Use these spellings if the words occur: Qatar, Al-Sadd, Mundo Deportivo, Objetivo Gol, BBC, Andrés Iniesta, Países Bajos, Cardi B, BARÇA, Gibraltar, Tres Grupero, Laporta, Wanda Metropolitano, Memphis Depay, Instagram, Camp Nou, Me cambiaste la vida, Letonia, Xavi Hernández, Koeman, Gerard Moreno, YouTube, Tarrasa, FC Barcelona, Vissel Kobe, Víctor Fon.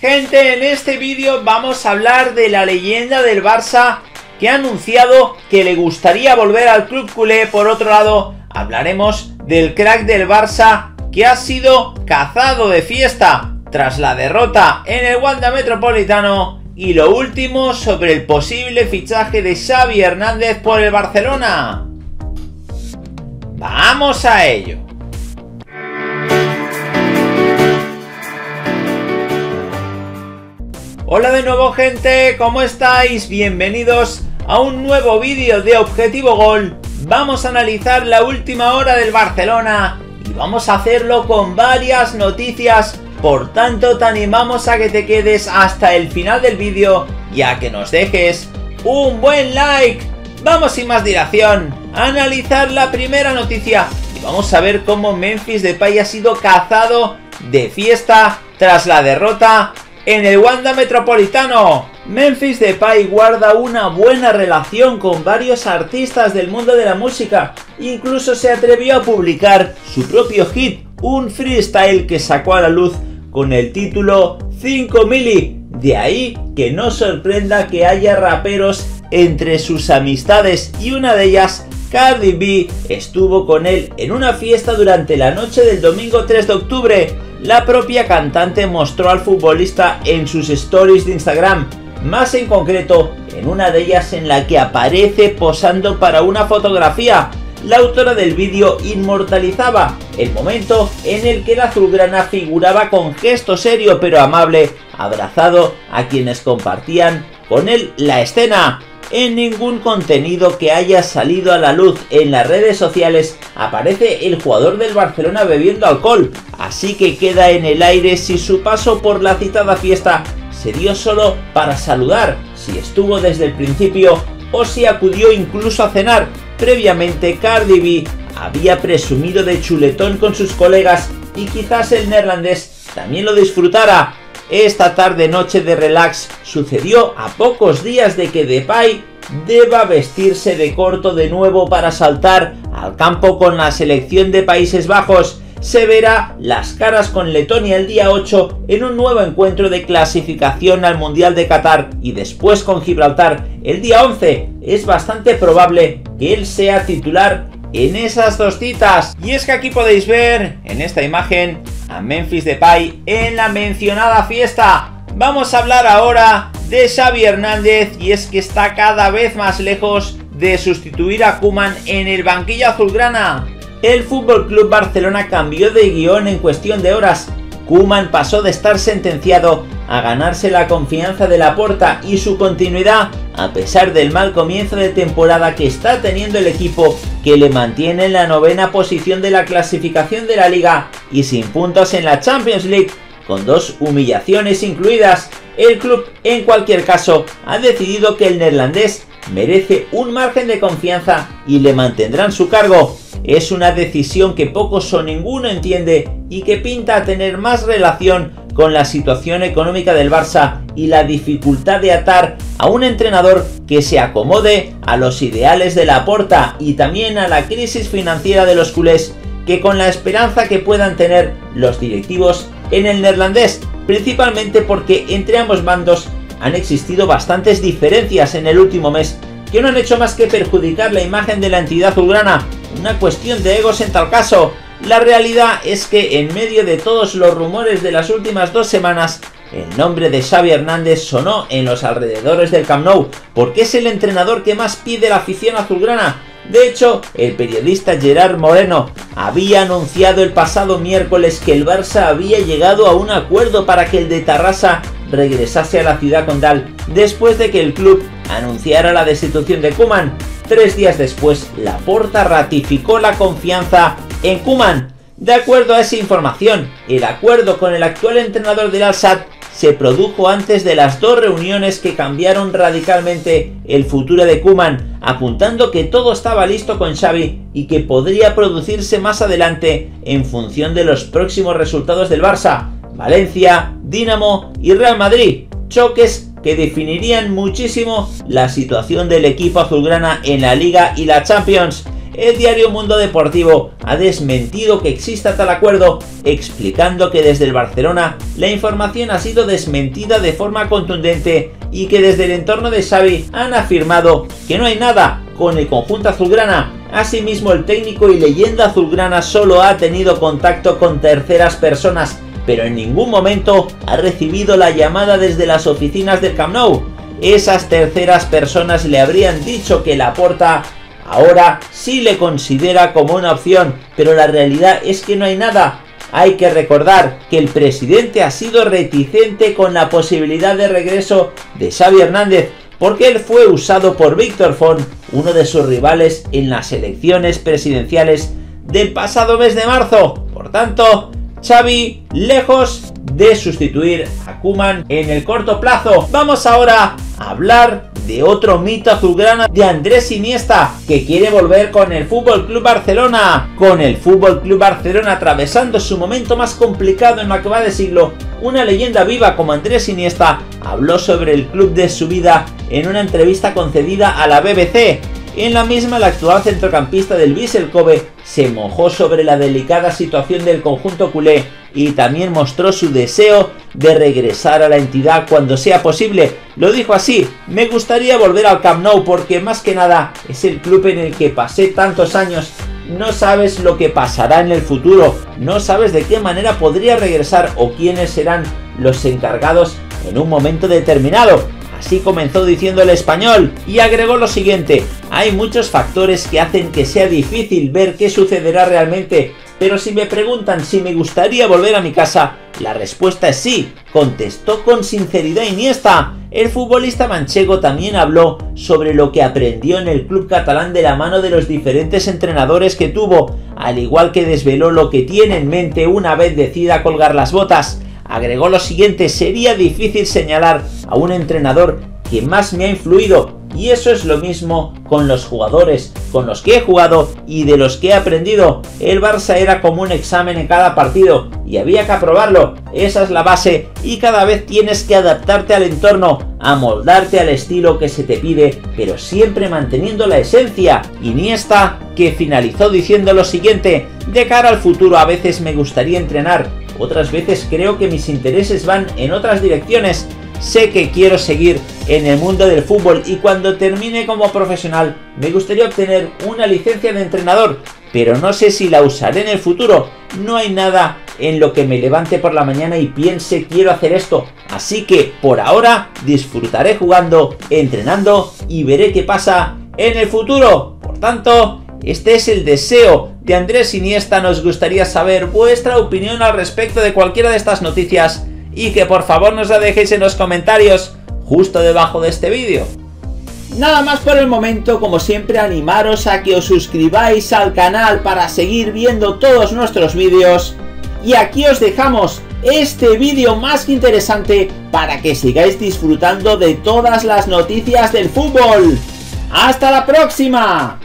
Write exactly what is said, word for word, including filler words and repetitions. Gente, en este vídeo vamos a hablar de la leyenda del Barça que ha anunciado que le gustaría volver al club culé. Por otro lado, hablaremos del crack del Barça que ha sido cazado de fiesta tras la derrota en el Wanda Metropolitano. Y lo último sobre el posible fichaje de Xavi Hernández por el Barcelona. ¡Vamos a ello! Hola de nuevo, gente, ¿cómo estáis? Bienvenidos a un nuevo vídeo de Objetivo Gol. Vamos a analizar la última hora del Barcelona y vamos a hacerlo con varias noticias. Por tanto, te animamos a que te quedes hasta el final del vídeo y a que nos dejes un buen like. Vamos sin más dilación a analizar la primera noticia y vamos a ver cómo Memphis Depay ha sido cazado de fiesta tras la derrota en el Wanda Metropolitano. Memphis Depay guarda una buena relación con varios artistas del mundo de la música. Incluso se atrevió a publicar su propio hit, un freestyle que sacó a la luz con el título cinco mili. De ahí que no sorprenda que haya raperos entre sus amistades y una de ellas, Cardi B, estuvo con él en una fiesta durante la noche del domingo tres de octubre. La propia cantante mostró al futbolista en sus stories de Instagram, más en concreto en una de ellas en la que aparece posando para una fotografía. La autora del vídeo inmortalizaba el momento en el que la azulgrana figuraba con gesto serio pero amable, abrazado a quienes compartían con él la escena. En ningún contenido que haya salido a la luz en las redes sociales aparece el jugador del Barcelona bebiendo alcohol, así que queda en el aire si su paso por la citada fiesta se dio solo para saludar, si estuvo desde el principio o si acudió incluso a cenar. Previamente, Cardi B había presumido de chuletón con sus colegas y quizás el neerlandés también lo disfrutara. Esta tarde noche de relax sucedió a pocos días de que Depay deba vestirse de corto de nuevo para saltar al campo con la selección de Países Bajos. Se verá las caras con Letonia el día ocho en un nuevo encuentro de clasificación al Mundial de Qatar y después con Gibraltar el día once. Es bastante probable que él sea titular en esas dos citas. Y es que aquí podéis ver en esta imagen a Memphis Depay en la mencionada fiesta. Vamos a hablar ahora de Xavi Hernández, y es que está cada vez más lejos de sustituir a Koeman en el banquillo azulgrana. El F C Barcelona cambió de guión en cuestión de horas. Koeman pasó de estar sentenciado a ganarse la confianza de Laporta y su continuidad, a pesar del mal comienzo de temporada que está teniendo el equipo, que le mantiene en la novena posición de la clasificación de la Liga y sin puntos en la Champions League, con dos humillaciones incluidas. El club, en cualquier caso, ha decidido que el neerlandés merece un margen de confianza y le mantendrán su cargo. Es una decisión que pocos o ninguno entiende y que pinta a tener más relación con la situación económica del Barça y la dificultad de atar a un entrenador que se acomode a los ideales de Laporta y también a la crisis financiera de los culés, que con la esperanza que puedan tener los directivos en el neerlandés, principalmente porque entre ambos bandos han existido bastantes diferencias en el último mes que no han hecho más que perjudicar la imagen de la entidad azulgrana. Una cuestión de egos en tal caso. La realidad es que en medio de todos los rumores de las últimas dos semanas, el nombre de Xavi Hernández sonó en los alrededores del Camp Nou, porque es el entrenador que más pide la afición azulgrana. De hecho, el periodista Gerard Moreno había anunciado el pasado miércoles que el Barça había llegado a un acuerdo para que el de Tarrasa regresase a la ciudad condal, después de que el club anunciara la destitución de Koeman. Tres días después, Laporta ratificó la confianza en Koeman. De acuerdo a esa información, el acuerdo con el actual entrenador del Al-Sadd se produjo antes de las dos reuniones que cambiaron radicalmente el futuro de Koeman, apuntando que todo estaba listo con Xavi y que podría producirse más adelante en función de los próximos resultados del Barça, Valencia, Dinamo y Real Madrid. Choques que definirían muchísimo la situación del equipo azulgrana en la Liga y la Champions. el diario Mundo Deportivo ha desmentido que exista tal acuerdo, explicando que desde el Barcelona la información ha sido desmentida de forma contundente y que desde el entorno de Xavi han afirmado que no hay nada con el conjunto azulgrana. Asimismo, el técnico y leyenda azulgrana solo ha tenido contacto con terceras personas, pero en ningún momento ha recibido la llamada desde las oficinas del Camp Nou. Esas terceras personas le habrían dicho que Laporta ahora sí le considera como una opción, pero la realidad es que no hay nada. Hay que recordar que el presidente ha sido reticente con la posibilidad de regreso de Xavi Hernández, porque él fue usado por Víctor Fon, uno de sus rivales en las elecciones presidenciales del pasado mes de marzo. Por tanto, Xavi lejos de sustituir a Koeman en el corto plazo. Vamos ahora a hablar de otro mito azulgrana, de Andrés Iniesta, que quiere volver con el F C Barcelona. Con el F C Barcelona atravesando su momento más complicado en lo que va de siglo, una leyenda viva como Andrés Iniesta habló sobre el club de su vida en una entrevista concedida a la B B C. En la misma, el actual centrocampista del Vissel Kobe se mojó sobre la delicada situación del conjunto culé y también mostró su deseo de regresar a la entidad cuando sea posible. Lo dijo así: me gustaría volver al Camp Nou porque más que nada es el club en el que pasé tantos años. No sabes lo que pasará en el futuro, no sabes de qué manera podría regresar o quiénes serán los encargados en un momento determinado. Así comenzó diciendo el español y agregó lo siguiente: hay muchos factores que hacen que sea difícil ver qué sucederá realmente, pero si me preguntan si me gustaría volver a mi casa, la respuesta es sí, contestó con sinceridad Iniesta. El futbolista manchego también habló sobre lo que aprendió en el club catalán de la mano de los diferentes entrenadores que tuvo, al igual que desveló lo que tiene en mente una vez decida colgar las botas. Agregó lo siguiente: sería difícil señalar a un entrenador que más me ha influido, y eso es lo mismo con los jugadores con los que he jugado y de los que he aprendido. El Barça era como un examen en cada partido y había que aprobarlo, esa es la base, y cada vez tienes que adaptarte al entorno, amoldarte al estilo que se te pide, pero siempre manteniendo la esencia. Iniesta, que finalizó diciendo lo siguiente: de cara al futuro a veces me gustaría entrenar, otras veces creo que mis intereses van en otras direcciones. Sé que quiero seguir en el mundo del fútbol y cuando termine como profesional me gustaría obtener una licencia de entrenador, pero no sé si la usaré en el futuro. No hay nada en lo que me levante por la mañana y piense quiero hacer esto, así que por ahora disfrutaré jugando, entrenando y veré qué pasa en el futuro. Por tanto, este es el deseo de Andrés Iniesta. Nos gustaría saber vuestra opinión al respecto de cualquiera de estas noticias y que por favor nos la dejéis en los comentarios justo debajo de este vídeo. Nada más por el momento. Como siempre, animaros a que os suscribáis al canal para seguir viendo todos nuestros vídeos, y aquí os dejamos este vídeo más que interesante para que sigáis disfrutando de todas las noticias del fútbol. ¡Hasta la próxima!